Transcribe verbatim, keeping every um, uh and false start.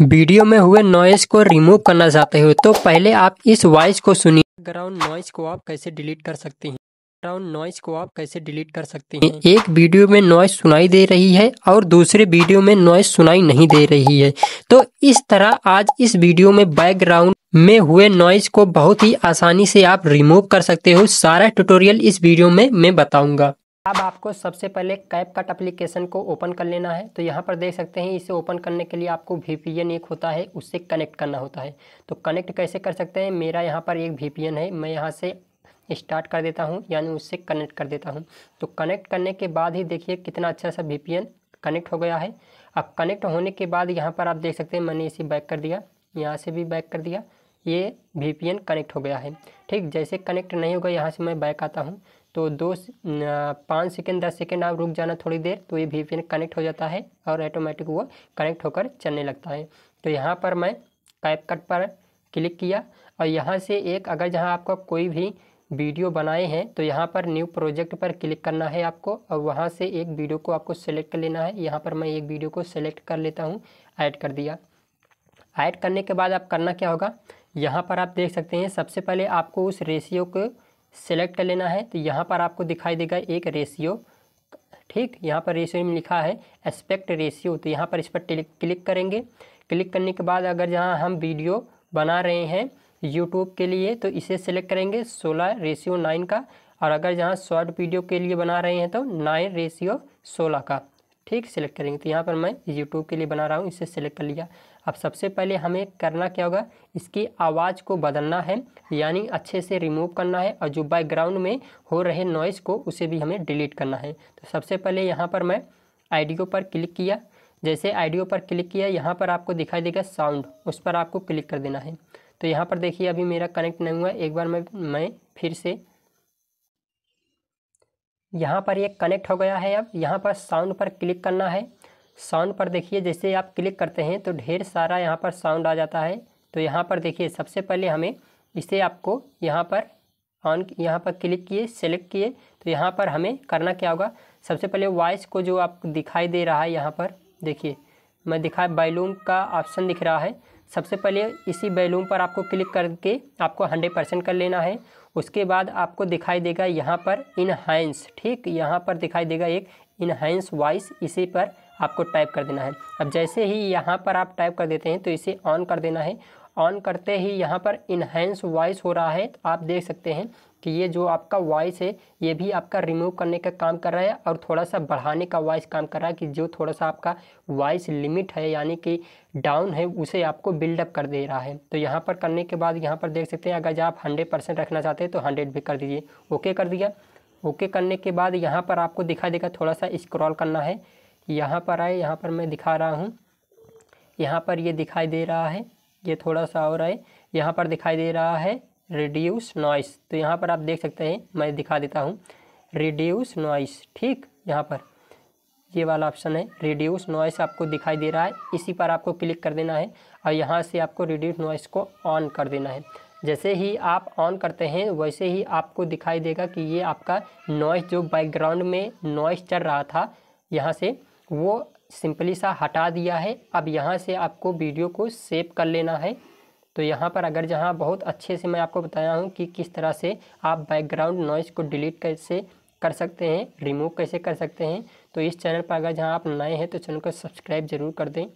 Video में हुए noise को रिमूव करना चाहते हो तो पहले आप इस वॉइस को सुनिए। बैकग्राउंड नॉइज़ को आप कैसे डिलीट कर सकते हैं बैकग्राउंड नॉइज़ को आप कैसे डिलीट कर सकते हैं एक वीडियो में नॉइज़ सुनाई दे रही है और दूसरे वीडियो में नॉइज़ सुनाई नहीं दे रही है, तो इस तरह आज इस वीडियो में बैकग्राउंड में हुए नॉइज़ को बहुत ही आसानी से आप रिमूव कर सकते हो। सारा ट्यूटोरियल इस वीडियो में मैं बताऊंगा। अब आपको सबसे पहले कैपकट एप्लीकेशन को ओपन कर लेना है। तो यहाँ पर देख सकते हैं, इसे ओपन करने के लिए आपको वी पी एन एक होता है, उससे कनेक्ट करना होता है। तो कनेक्ट कैसे कर सकते हैं, मेरा यहाँ पर एक वी पी एन है, मैं यहाँ से स्टार्ट कर देता हूँ, यानी उससे कनेक्ट कर देता हूँ। तो कनेक्ट करने के बाद ही देखिए कितना अच्छा सा वी पी एन कनेक्ट हो गया है। अब कनेक्ट होने के बाद यहाँ पर आप देख सकते हैं, मैंने इसे बैक कर दिया, यहाँ से भी बैक कर दिया, ये वी पी एन कनेक्ट हो गया है। ठीक जैसे कनेक्ट नहीं होगा यहाँ से मैं बैक आता हूँ, तो दो पाँच सेकेंड दस सेकेंड आप रुक जाना थोड़ी देर, तो ये वी पी एन कनेक्ट हो जाता है और ऑटोमेटिक वो कनेक्ट होकर चलने लगता है। तो यहाँ पर मैं कैपकट पर क्लिक किया और यहाँ से एक अगर जहाँ आपका कोई भी वीडियो बनाए हैं तो यहाँ पर न्यू प्रोजेक्ट पर क्लिक करना है आपको और वहाँ से एक वीडियो को आपको सेलेक्ट कर लेना है। यहाँ पर मैं एक वीडियो को सेलेक्ट कर लेता हूँ, ऐड कर दिया। ऐड करने के बाद आप करना क्या होगा, यहाँ पर आप देख सकते हैं सबसे पहले आपको उस रेशियो को सेलेक्ट कर लेना है। तो यहाँ पर आपको दिखाई देगा एक रेशियो, ठीक यहाँ पर रेशियो में लिखा है एस्पेक्ट रेशियो, तो यहाँ पर इस पर क्लिक करेंगे। क्लिक करने के बाद अगर जहाँ हम वीडियो बना रहे हैं यूट्यूब के लिए तो इसे सेलेक्ट करेंगे सोलह रेशियो नाइन का, और अगर जहाँ शॉर्ट वीडियो के लिए बना रहे हैं तो नाइन रेशियो सोलह का, ठीक सेलेक्ट करेंगे। तो यहाँ पर मैं यूट्यूब के लिए बना रहा हूँ, इसे सेलेक्ट कर लिया। अब सबसे पहले हमें करना क्या होगा, इसकी आवाज़ को बदलना है, यानी अच्छे से रिमूव करना है और जो बैकग्राउंड में हो रहे नॉइज़ को उसे भी हमें डिलीट करना है। तो सबसे पहले यहाँ पर मैं ऑडियो पर क्लिक किया। जैसे ऑडियो पर क्लिक किया, यहाँ पर आपको दिखाई देगा साउंड, उस पर आपको क्लिक कर देना है। तो यहाँ पर देखिए अभी मेरा कनेक्ट नहीं हुआ, एक बार मैं मैं फिर से, यहाँ पर ये कनेक्ट हो गया है। अब यहाँ पर साउंड पर क्लिक करना है। साउंड पर देखिए जैसे आप क्लिक करते हैं तो ढेर सारा यहाँ पर साउंड आ जाता है। तो यहाँ पर देखिए सबसे पहले हमें इसे आपको यहाँ पर ऑन यहाँ पर क्लिक किए, सेलेक्ट किए, तो यहाँ पर हमें करना क्या होगा, सबसे पहले वॉइस को जो आपको दिखाई दे रहा है यहाँ पर देखिए, मैं दिखाए वॉल्यूम का ऑप्शन दिख रहा है, सबसे पहले इसी वॉल्यूम पर आपको क्लिक करके आपको हंड्रेड परसेंट कर लेना है। उसके बाद आपको दिखाई देगा यहाँ पर इनहांस, ठीक यहाँ पर दिखाई देगा एक इनहांस वॉइस, इसी पर आपको टाइप कर देना है। अब जैसे ही यहाँ पर आप टाइप कर देते हैं तो इसे ऑन कर देना है। ऑन करते ही यहाँ पर इनहांस वॉइस हो रहा है, तो आप देख सकते हैं कि ये जो आपका वॉइस है ये भी आपका रिमूव करने का काम कर रहा है और थोड़ा सा बढ़ाने का वॉइस काम कर रहा है, कि जो थोड़ा सा आपका वॉइस लिमिट है यानी कि डाउन है उसे आपको बिल्डअप कर दे रहा है। तो यहाँ पर करने के बाद यहाँ पर देख सकते हैं, अगर आप हंड्रेड परसेंट रखना चाहते हैं तो हंड्रेड भी कर दीजिए, ओके कर दिया। ओके करने के बाद यहाँ पर आपको दिखाई देगा, थोड़ा सा स्क्रॉल करना है, यहाँ पर आए, यहाँ पर मैं दिखा रहा हूँ, यहाँ पर ये दिखाई दे रहा है, ये थोड़ा सा हो रहा है, यहाँ पर दिखाई दे रहा है रिड्यूस नॉइस। तो यहाँ पर आप देख सकते हैं, मैं दिखा देता हूँ रिड्यूस नॉइस, ठीक यहाँ पर ये वाला ऑप्शन है रिड्यूस नॉइस आपको दिखाई दे रहा है, इसी पर आपको क्लिक कर देना है और यहाँ से आपको रिड्यूस नॉइस को ऑन कर देना है। जैसे ही आप ऑन करते हैं वैसे ही आपको दिखाई देगा कि ये आपका नॉइस जो बैकग्राउंड में नॉइस चल रहा था यहाँ से वो सिंपली सा हटा दिया है। अब यहाँ से आपको वीडियो को सेव कर लेना है। तो यहाँ पर अगर जहाँ बहुत अच्छे से मैं आपको बताया हूँ कि किस तरह से आप बैकग्राउंड नॉइज़ को डिलीट कैसे कर सकते हैं, रिमूव कैसे कर सकते हैं। तो इस चैनल पर अगर जहाँ आप नए हैं तो चैनल को सब्सक्राइब जरूर कर दें।